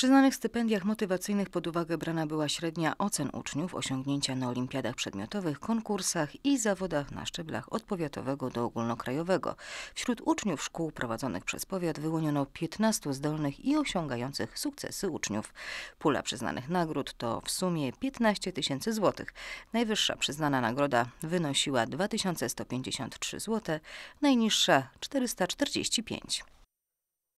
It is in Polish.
przyznanych stypendiach motywacyjnych pod uwagę brana była średnia ocen uczniów, osiągnięcia na olimpiadach przedmiotowych, konkursach i zawodach na szczeblach od powiatowego do ogólnokrajowego. Wśród uczniów szkół prowadzonych przez powiat wyłoniono 15 zdolnych i osiągających sukcesy uczniów. Pula przyznanych nagród to w sumie 15 tysięcy złotych. Najwyższa przyznana nagroda wynosiła 2153 zł, najniższa 445 zł.